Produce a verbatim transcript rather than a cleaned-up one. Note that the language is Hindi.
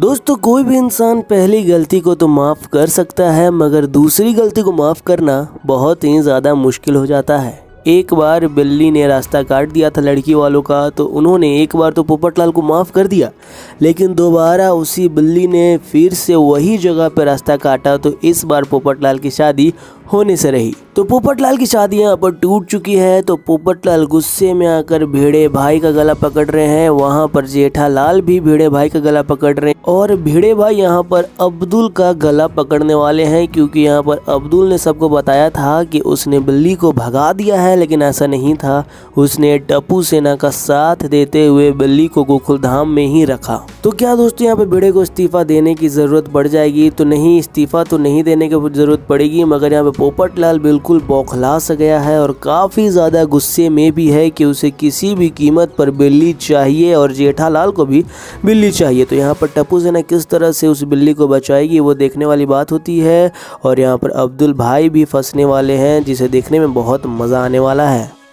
दोस्तों कोई भी इंसान पहली गलती को तो माफ़ कर सकता है, मगर दूसरी गलती को माफ़ करना बहुत ही ज़्यादा मुश्किल हो जाता है। एक बार बिल्ली ने रास्ता काट दिया था लड़की वालों का, तो उन्होंने एक बार तो पोपटलाल को माफ़ कर दिया, लेकिन दोबारा उसी बिल्ली ने फिर से वही जगह पर रास्ता काटा, तो इस बार पोपटलाल की शादी होने से रही। तो पोपटलाल की शादी यहाँ पर टूट चुकी है। तो पोपटलाल गुस्से में आकर भिड़े भाई का गला पकड़ रहे हैं, वहाँ पर जेठालाल भी भिड़े भाई का गला पकड़ रहे हैं और भिड़े भाई यहाँ पर अब्दुल का गला पकड़ने वाले हैं, क्योंकि यहाँ पर अब्दुल ने सबको बताया था कि उसने बिल्ली को भगा दिया है, लेकिन ऐसा नहीं था। उसने टपू सेना का साथ देते हुए बिल्ली को गोकुलधाम में ही रखा। तो क्या दोस्तों यहाँ पर भिड़े को इस्तीफा देने की ज़रूरत पड़ जाएगी? तो नहीं, इस्तीफा तो नहीं देने की ज़रूरत पड़ेगी, मगर यहाँ पर पोपटलाल बिल्कुल बौखला सा गया है और काफ़ी ज़्यादा गुस्से में भी है कि उसे किसी भी कीमत पर बिल्ली चाहिए और जेठालाल को भी बिल्ली चाहिए। तो यहाँ पर टपू सेना किस तरह से उस बिल्ली को बचाएगी, वो देखने वाली बात होती है। और यहाँ पर अब्दुल भाई भी फंसने वाले हैं, जिसे देखने में बहुत मज़ा आने वाला है।